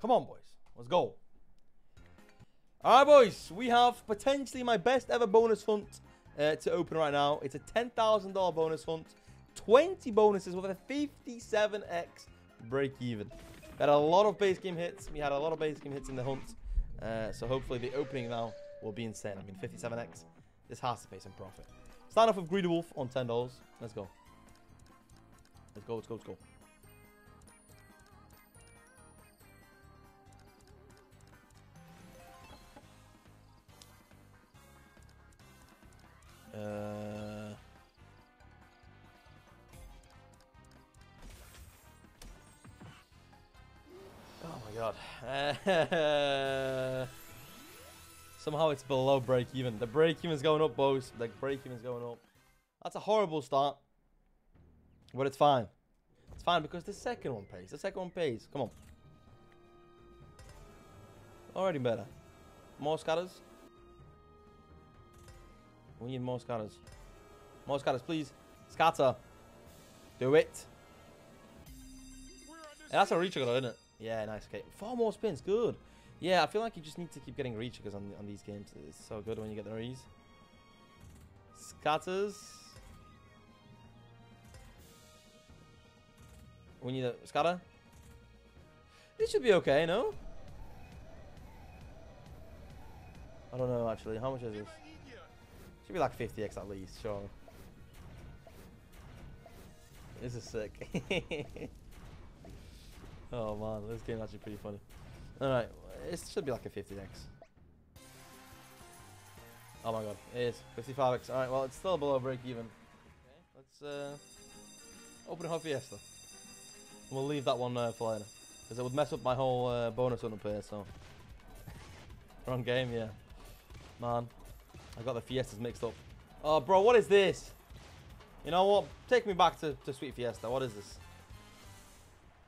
Come on, boys. Let's go. All right, boys. We have potentially my best ever bonus hunt to open right now. It's a $10,000 bonus hunt. 20 bonuses with a 57x break even. We had a lot of base game hits. We had a lot of base game hits in the hunt. So hopefully the opening now will be insane. I mean, 57x. This has to pay some profit. Start off with Greedy Wolf on $10. Let's go. Let's go, let's go, let's go. Oh my god. Somehow it's below break even. The break even is going up, boys. The break even is going up. That's a horrible start. But it's fine. It's fine because the second one pays. The second one pays. Come on. Already better. More scatters. We need more scatters. More scatters, please. Scatter. Do it. Yeah, that's a reacher, isn't it? Yeah, nice. Okay. 4 more spins. Good. Yeah, I feel like you just need to keep getting reachers on these games. It's so good when you get the rees. Scatters. We need a scatter. This should be okay, no? I don't know, actually. How much is this? Should be like 50x at least, sure. This is sick. Oh man, this game is actually pretty funny. Alright, it should be like a 50x. Oh my god, it is. 55x. Alright, well, it's still below break even. Okay, let's open a Hot Fiesta. We'll leave that one there for later. Because it would mess up my whole bonus on up here, so. Wrong game, yeah. Man. I got the Fiestas mixed up. Oh, bro, what is this? You know what? Take me back to Sweet Fiesta. What is this?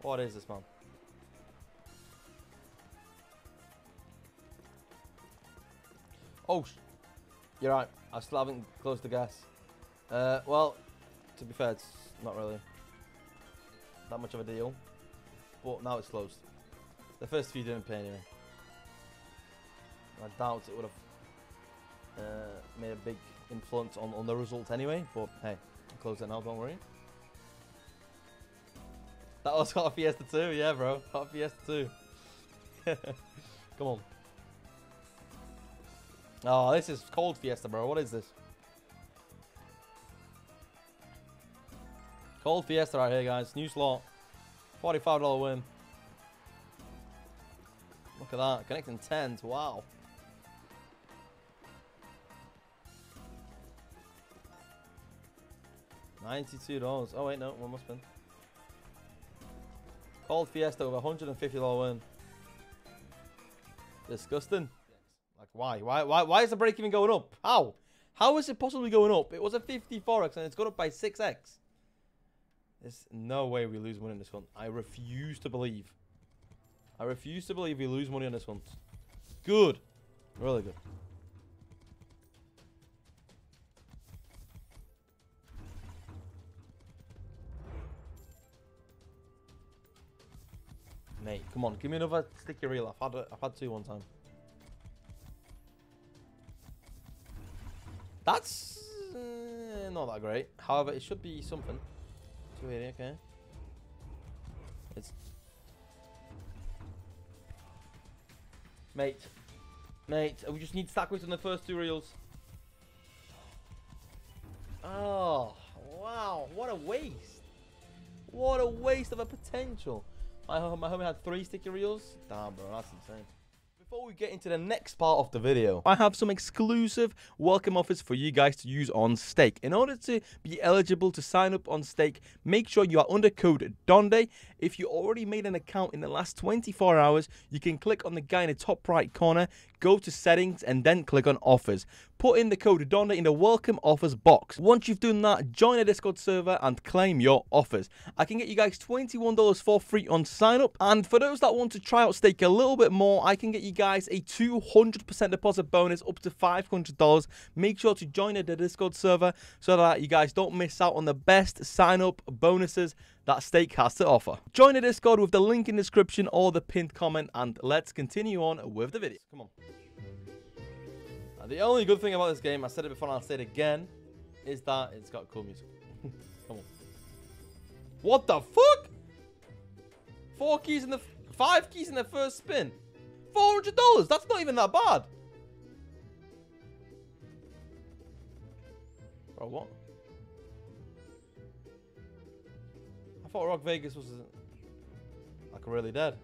What is this, man? Oh, you're right. I still haven't closed the gas. Well, to be fair, it's not really that much of a deal. But now it's closed. The first few didn't pay anyway. I doubt it would have... made a big influence on the result anyway, but hey, I'll close it now, don't worry. That was Hot Fiesta 2, yeah bro, Hot Fiesta 2. Come on. Oh, this is Cold Fiesta, bro, what is this? Cold Fiesta right here, guys, new slot. $45 win. Look at that, connecting 10s, wow. $92. Oh wait, no, one more spin. Cold Fiesta with $150 win. Disgusting. Like why is the break even going up? How? How is it possibly going up? It was a 54x and it's gone up by 6x. There's no way we lose money on this one. I refuse to believe. I refuse to believe we lose money on this one. Good. Really good. Mate, come on, give me another sticky reel. I've had 2 one time. That's not that great. However, it should be something. 280, okay. It's mate. We just need to stack weight on the first 2 reels. Oh wow! What a waste! What a waste of a potential. My homie had 3 sticky reels. Damn, bro, that's insane. Before we get into the next part of the video, I have some exclusive welcome offers for you guys to use on Stake. In order to be eligible to sign up on Stake, make sure you are under code Donde. If you already made an account in the last 24 hours, you can click on the guy in the top right corner, go to settings, and then click on offers. Put in the code Donde in the welcome offers box. Once you've done that, join a Discord server and claim your offers. I can get you guys $21 for free on sign up. And for those that want to try out Stake a little bit more, I can get you guys a 200% deposit bonus up to $500. Make sure to join the Discord server so that you guys don't miss out on the best sign-up bonuses that Stake has to offer. Join the Discord with the link in the description or the pinned comment, and let's continue on with the video. Come on. Now, the only good thing about this game, I said it before and I'll say it again, is that it's got cool music. Come on. What the fuck? 5 keys in the first spin. $400. That's not even that bad. Bro, what? I thought Rock Vegas was like really dead.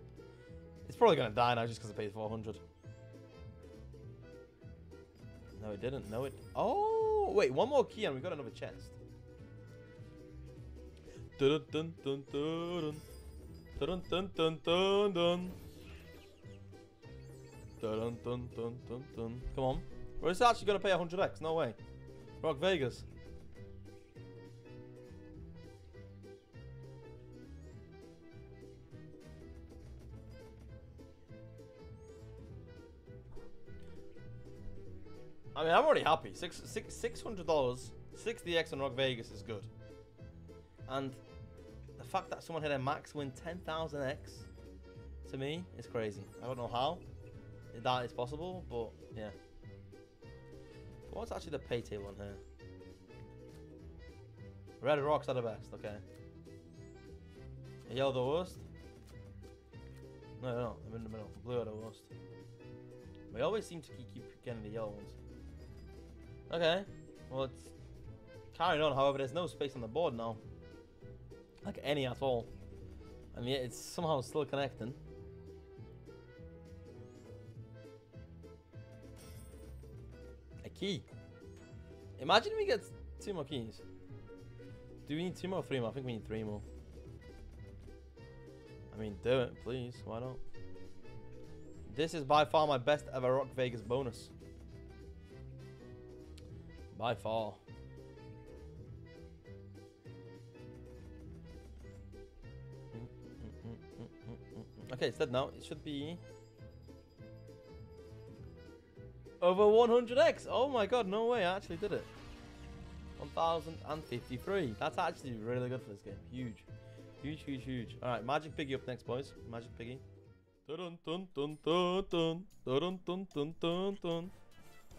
It's probably gonna die now just because I paid 400. No, it didn't. No, it. Oh, wait, one more key and we got another chest. Dun dun dun dun dun. Dun dun dun dun dun. Dun dun dun dun dun. Come on. Well, it's actually gonna pay 100x. No way. Rock Vegas. I mean, I'm already happy. $600, 60x on Rock Vegas is good. And the fact that someone had a max win 10,000x, to me, is crazy. I don't know how that is possible, but yeah. What's actually the pay table on here? Red Rocks are the best, okay. Yellow the worst? No, no, I'm in the middle. Blue are the worst. We always seem to keep getting the yellow ones. Okay, well, it's carrying on. However, there's no space on the board now. Like any at all. And yet it's somehow still connecting. A key. Imagine we get 2 more keys. Do we need 2 more or 3 more? I think we need 3 more. I mean, do it, please. Why not? This is by far my best ever Rock Vegas bonus. By far. Okay, it's dead now. It should be over 100x. Oh my god, no way. I actually did it. 1,053. That's actually really good for this game. Huge. Huge, huge, huge. All right, Magic Piggy up next, boys. Magic Piggy. All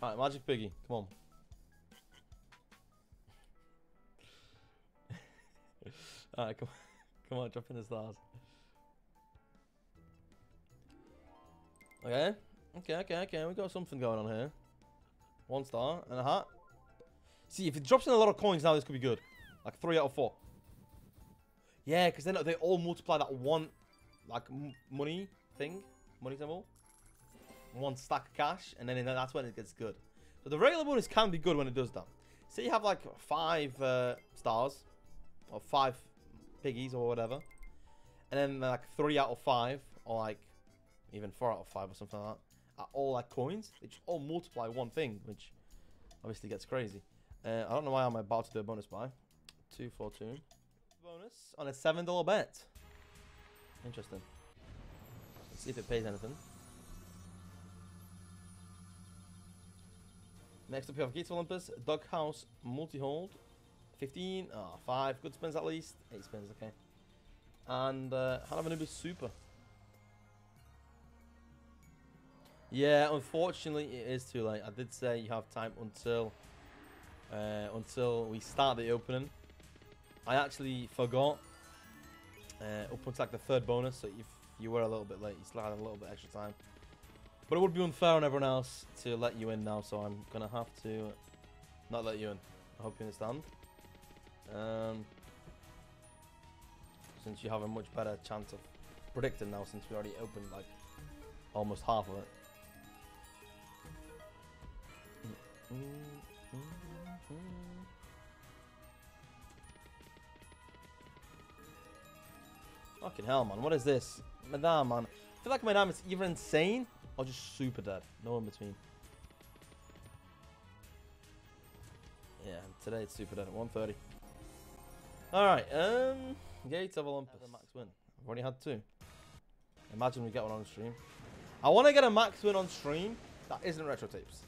right, Magic Piggy. Come on. All right, come on. Come on, drop in the stars. Okay, okay, okay, okay. We got something going on here. 1 star and a hat. See, if it drops in a lot of coins now, this could be good. Like 3 out of 4. Yeah, because then they all multiply that one, like money thing, money symbol. 1 stack of cash, and then that's when it gets good. So the regular bonus can be good when it does that. Say you have like 5 stars or 5 piggies or whatever, and then like 3 out of 5 or like. Even 4 out of 5 or something like that. Are all like coins. They just all multiply one thing, which obviously gets crazy. I don't know why I'm about to do a bonus buy. 242. Bonus on a $7 bet. Interesting. Let's see if it pays anything. Next up we have Gates of Olympus, Dog House, multi-hold. 15. Oh, 5 good spins at least. 8 spins, okay. And Hand of Anubis super. Yeah, unfortunately, it is too late. I did say you have time until we start the opening. I actually forgot up until like the 3rd bonus, so if you were a little bit late, you still had a little bit extra time. But it would be unfair on everyone else to let you in now, so I'm going to have to not let you in. I hope you understand. Since you have a much better chance of predicting now, since we already opened like almost half of it. Fucking hell, man. What is this? Madame, man. I feel like Madame is either insane or just super dead. No in between. Yeah, today it's super dead at 130. Alright, Gates of Olympus. Max win. I've already had 2. Imagine we get one on the stream. I want to get a max win on stream that isn't retro tapes.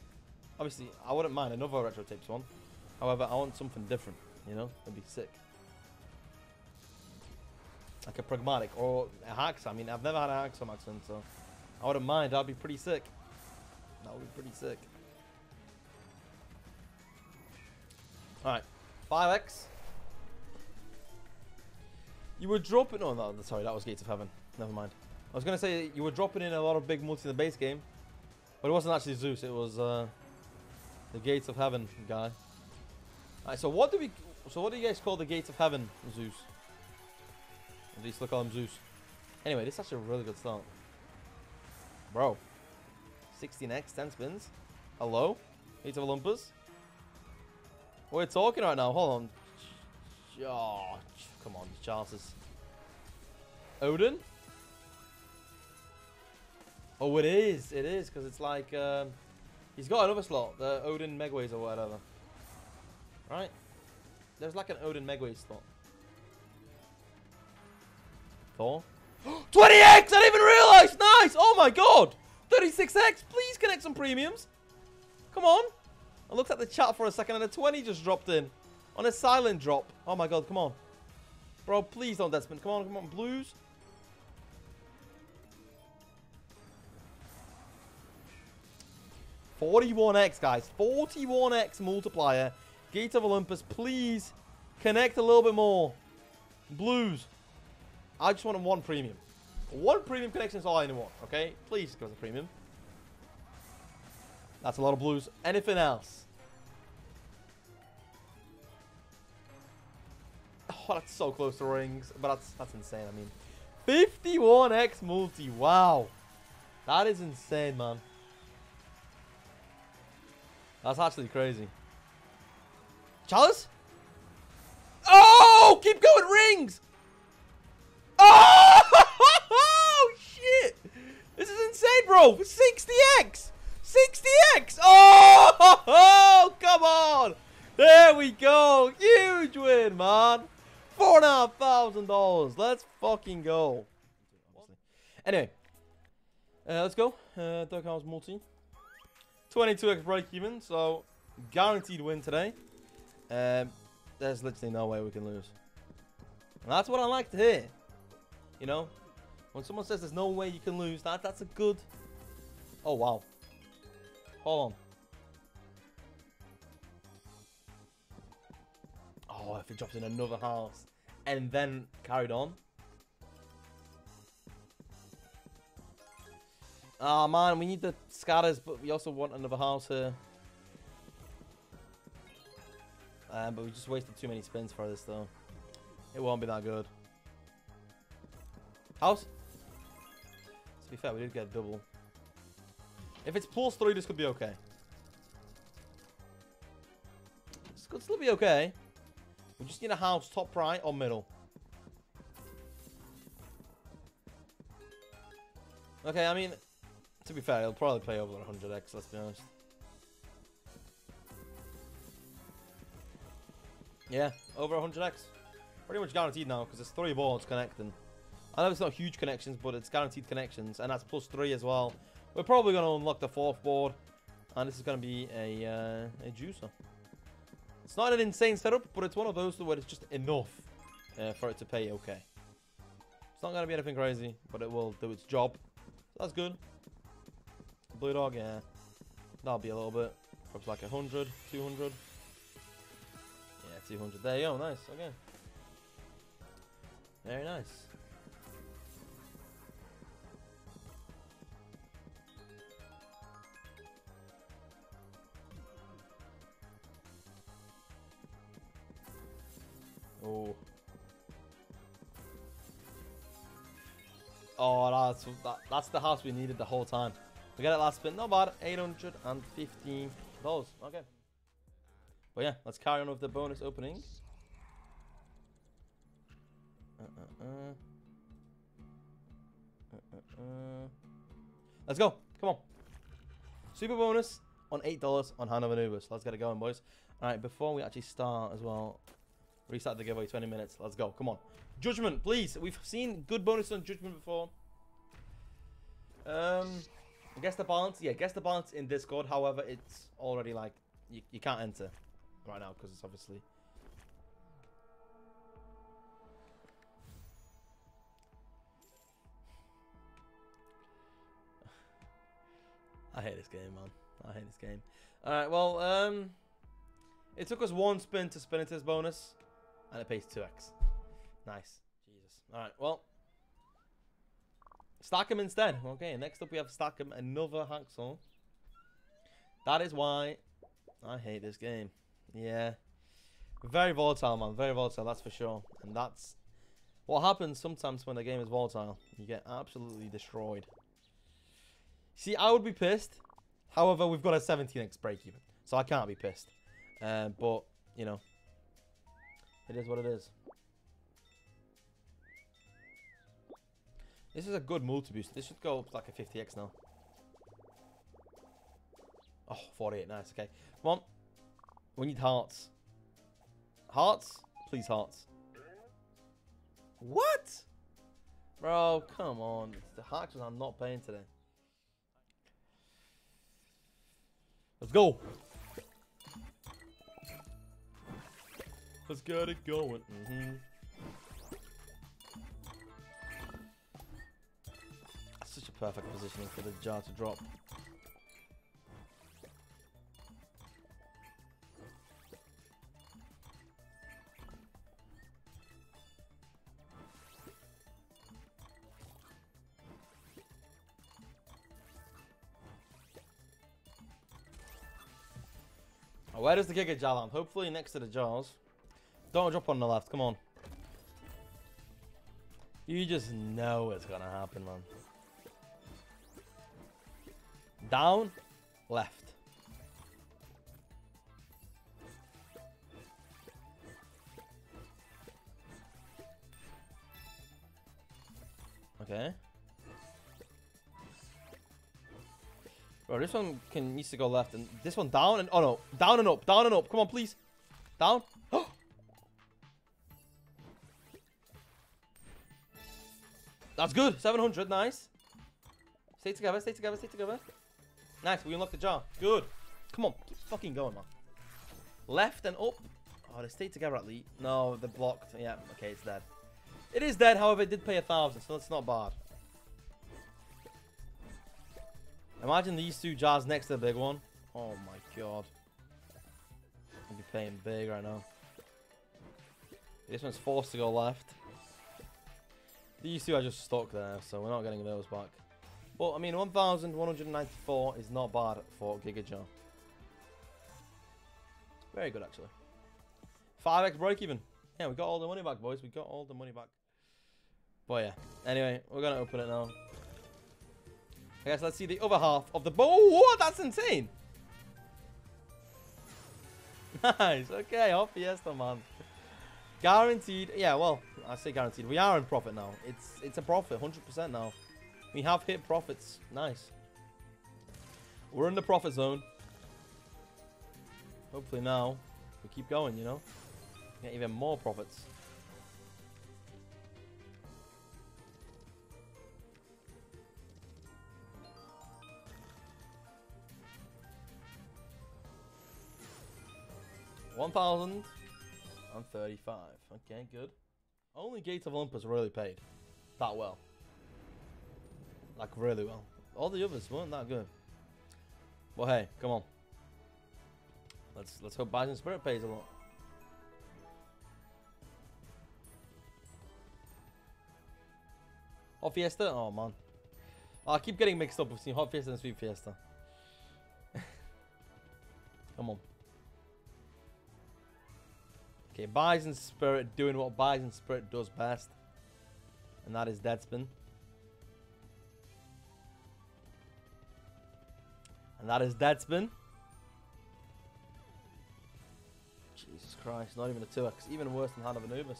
Obviously, I wouldn't mind another retro tapes one. However, I want something different, you know? That'd be sick. Like a pragmatic or a Haxa. I mean, I've never had a Haxa max win, so I wouldn't mind. That'd be pretty sick. That would be pretty sick. Alright, 5x. You were dropping... Oh, no, sorry, that was Gates of Heaven. Never mind. I was going to say you were dropping in a lot of big multi in the base game. But it wasn't actually Zeus. It was the Gates of Heaven guy. Alright, so what do we... So what do you guys call the Gates of Heaven, Zeus? At least look at him, Zeus. Anyway, this is actually a really good start. Bro. 16x, 10 spins. Hello? Gates of Olympus? We're talking right now. Hold on. Oh, come on, chances. Odin? Oh, it is. It is, because it's like... he's got another slot. The Odin Megways or whatever. Right? There's like an Odin Megways slot. Thor? 20x! I didn't even realize! Nice! Oh, my God! 36x! Please connect some premiums. Come on. I looked at the chat for a second and a 20 just dropped in. On a silent drop. Oh my God, come on. Bro, please don't Deadspin. Come on, come on, blues. $41x, guys. $41x multiplier. Gate of Olympus, please connect a little bit more. Blues. I just want one premium. One premium connection is all I need one, okay? Please give us a premium. That's a lot of blues. Anything else? Oh, that's so close to rings, but that's insane. I mean, 51x multi. Wow, that is insane, man. That's actually crazy. Chalice? Oh, keep going, rings. Oh, shit! This is insane, bro. 60x. 60x! Oh, come on! There we go! Huge win, man! $4,500. Let's fucking go. Anyway, let's go. Dog House multi. 22x break even, so guaranteed win today. There's literally no way we can lose. And that's what I like to hear. You know, when someone says there's no way you can lose, that's a good. Oh wow. Hold on. Oh, if it drops in another house and then carried on. Oh, man, we need the scatters, but we also want another house here. But we just wasted too many spins for this, though. It won't be that good. House? To be fair, we did get a double. If it's +3, this could be okay. This could still be okay. We just need a house, top right or middle. Okay, I mean, to be fair, he'll probably play over 100x, let's be honest. Yeah, over 100x. Pretty much guaranteed now, because there's 3 boards connecting. I know it's not huge connections, but it's guaranteed connections, and that's +3 as well. We're probably going to unlock the 4th board, and this is going to be a juicer. It's not an insane setup, but it's one of those where it's just enough for it to pay okay. It's not going to be anything crazy, but it will do its job. So that's good. Blue Dog, yeah. That'll be a little bit. Perhaps like 100, 200. Yeah, 200. There you go. Nice. Okay. Very nice. Oh, that's the house we needed the whole time. We got it last spin. Not bad. $815. Okay. But yeah, let's carry on with the bonus opening. Let's go. Come on. Super bonus on $8 on Hand of Anubis. Let's get it going, boys. All right, before we actually start as well, restart the giveaway, 20 minutes. Let's go. Come on. Judgment, please. We've seen good bonus on Judgment before. Guess the balance. Yeah, guess the balance in Discord. However, it's already like you can't enter right now because it's obviously. I hate this game, man. I hate this game. All right, well, it took us one spin to spin into this bonus, and it pays 2x. Nice. Jesus. All right, well, stack him instead. Okay, next up we have stack him another hacksaw. That is why I hate this game. Yeah. Very volatile, man. Very volatile, that's for sure. And that's what happens sometimes when the game is volatile. You get absolutely destroyed. See, I would be pissed. However, we've got a 17x break-even, so I can't be pissed. But, you know, it is what it is. This is a good multi boost. This should go up to like a 50x now. Oh, 48. Nice. Okay. Come on. We need hearts. Hearts? Please, hearts. What? Bro, come on. It's the hearts I'm not paying today. Let's go. Let's get it going. Such a perfect positioning for the jar to drop. Where does the Giga Jar land? Hopefully next to the jars. Don't drop on the left. Come on. You just know it's going to happen, man. Down. Left. Okay. Bro, this one needs to go left, and this one down and oh no, down and up, come on please, down. Oh, that's good, 700, nice. Stay together, stay together, stay together. Nice, we unlocked the jar, good. Come on, keep fucking going, man. Left and up. Oh, they stayed together at least. No, they're blocked. Yeah, okay, it's dead. It is dead, however, it did pay 1,000, so that's not bad. Imagine these two jars next to the big one. Oh my god. I'll be playing big right now. This one's forced to go left. These two are just stuck there, so we're not getting those back. But, I mean, 1,194 is not bad for Giga Jar. It's very good, actually. 5x break even. Yeah, we got all the money back, boys. We got all the money back. But, yeah. Anyway, we're going to open it now. I guess let's see the other half of the bowl. Whoa, that's insane. Nice. Okay, Hot Fiesta, man. Guaranteed. Yeah, well, I say guaranteed. We are in profit now. It's a profit, 100% now. We have hit profits. Nice. We're in the profit zone. Hopefully now we keep going, you know. Get even more profits. $1,035. Okay, good. Only Gates of Olympus really paid that well. Like, really well. All the others weren't that good. Well, hey, come on. Let's hope Bison Spirit pays a lot. Hot Fiesta? Oh, man. I keep getting mixed up between Hot Fiesta and Sweet Fiesta. Come on. Okay, Bison Spirit doing what Bison Spirit does best. And that is dead spin. And that is dead spin. Jesus Christ, not even a 2x. Even worse than Hand of Anubis.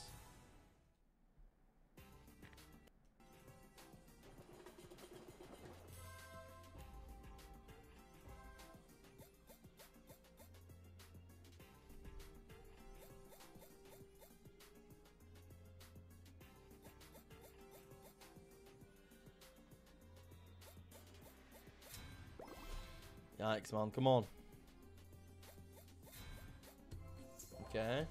Yikes, man. Come on. Okay.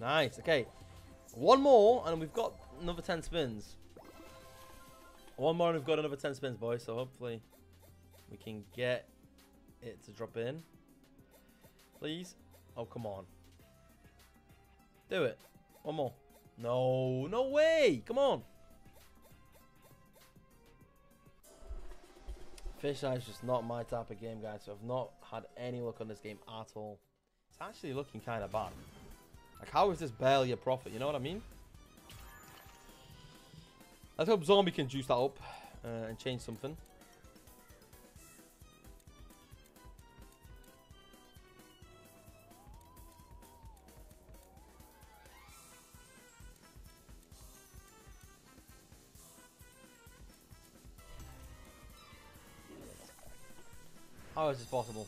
Nice. Okay. One more, and we've got another 10 spins. One more, and we've got another 10 spins, boys. So hopefully we can get it to drop in. Please. Oh, come on. Do it. One more. No. No way. Come on. Fish Eyes is just not my type of game, guys. So I've not had any luck on this game at all. It's actually looking kind of bad. Like, how is this barely a profit? You know what I mean? Let's hope Zombie can juice that up and change something. How is this possible?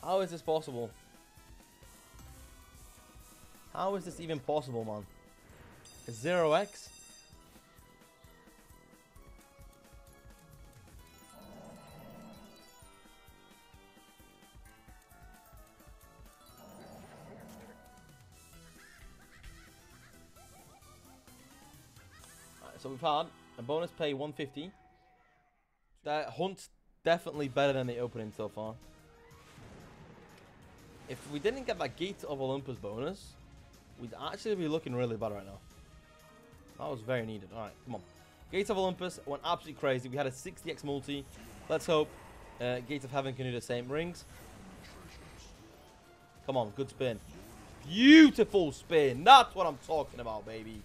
How is this possible? How is this even possible, man? 0x? Alright, so we've had a bonus pay 150. That hunt. Definitely better than the opening so far. If we didn't get that Gates of Olympus bonus, we'd actually be looking really bad right now. That was very needed. All right, come on. Gates of Olympus went absolutely crazy. We had a 60x multi. Let's hope Gates of Heaven can do the same. Rings. Come on, good spin. Beautiful spin. That's what I'm talking about, baby.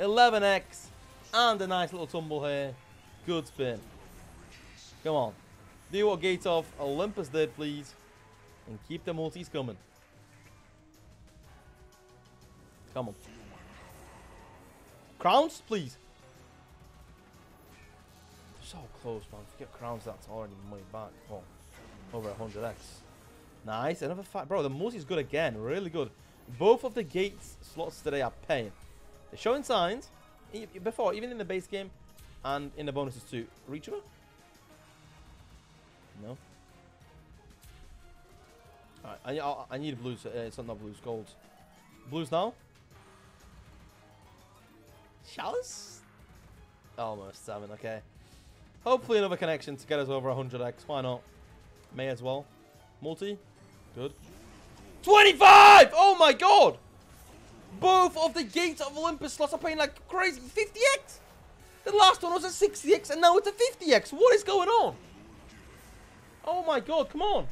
11x and a nice little tumble here. Good spin. Come on. Do what Gates of Olympus did, please. And keep the multis coming. Come on. Crowns, please. So close, man. If you get crowns, that's already money back. Oh, over 100x. Nice. Another five. Bro, the multi's good again. Really good. Both of the Gates slots today are paying. They're showing signs. Before, even in the base game and in the bonuses too. Reachable? No. Alright, I need blues. It's not blues, golds. Blues now. Chalice? Almost 7, okay. Hopefully another connection to get us over 100x. Why not? May as well. Multi. Good. 25! Oh my god! Both of the Gates of Olympus slots are paying like crazy. 50x! The last one was a 60x and now it's a 50x. What is going on? Oh my god, come on.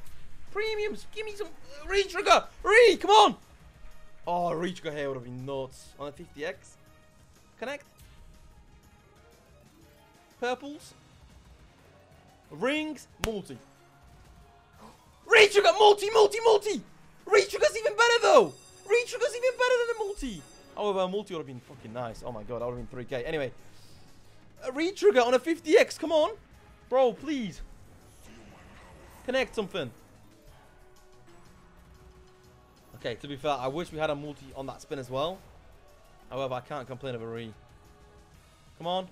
Premiums, give me some. Retrigger! Re, come on! Oh, retrigger here would have been nuts. On a 50x. Connect. Purples. Rings, multi. Retrigger, multi, multi, multi! Retrigger's even better though! Retrigger's even better than a multi! However, a multi would have been fucking nice. Oh my god, that would have been 3k. Anyway. A retrigger on a 50x, come on! Bro, please. Connect something. Okay, to be fair, I wish we had a multi on that spin as well. However, I can't complain of a re. Come on.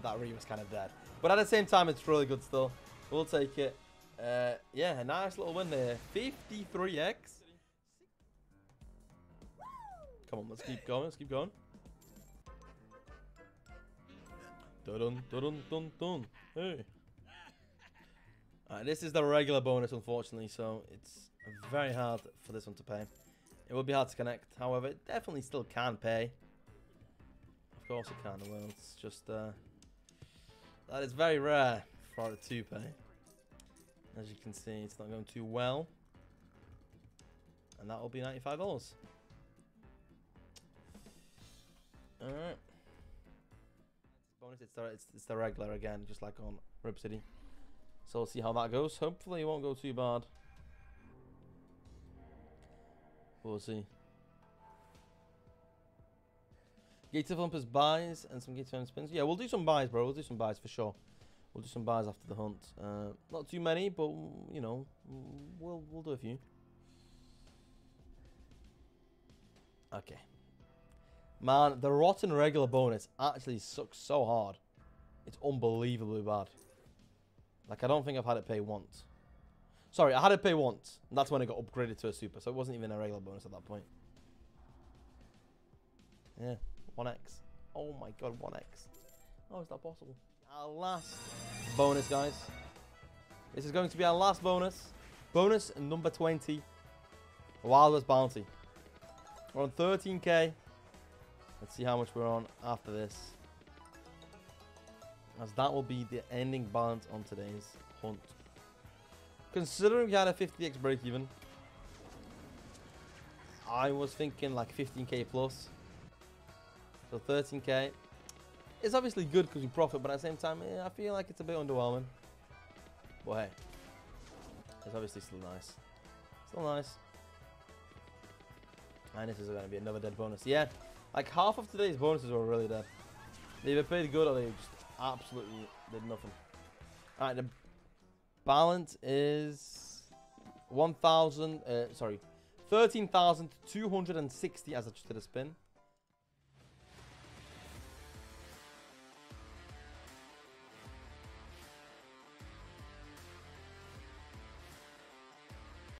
That re was kind of dead. But at the same time, it's really good still. We'll take it. Yeah, a nice little win there. 53x. Come on, let's keep going. Let's keep going. Dun, dun, dun, dun. Hey. Alright, this is the regular bonus, unfortunately, so it's very hard for this one to pay. It will be hard to connect, however, it definitely still can pay. Of course it can, well, it's just, that is very rare for it to pay. As you can see, it's not going too well. And that will be $95. Alright. It's the regular again, just like on Rip City. So we'll see how that goes. Hopefully it won't go too bad. We'll see. Gates of Olympus buys and some Gates of Heaven spins. Yeah, we'll do some buys, bro. We'll do some buys for sure. We'll do some buys after the hunt. Not too many, but you know, we'll do a few. Okay. Man, the rotten regular bonus actually sucks so hard. It's unbelievably bad. Like, I don't think I've had it pay once. Sorry, I had it pay once. And that's when it got upgraded to a super, so it wasn't even a regular bonus at that point. Yeah, 1x. Oh my god, 1x. How is that possible? Our last bonus, guys. This is going to be our last bonus. Bonus number 20. Wildest Bounty. We're on 13k. Let's see how much we're on after this, as that will be the ending balance on today's hunt. Considering we had a 50x break even, I was thinking like 15k plus. So 13k. It's obviously good because we profit, but at the same time, yeah, I feel like it's a bit underwhelming. But hey, it's obviously still nice. Still nice. And this is going to be another dead bonus. Yeah, like half of today's bonuses were really dead. They either paid good or they just absolutely did nothing. All right, the balance is 13,260 as I just did a spin.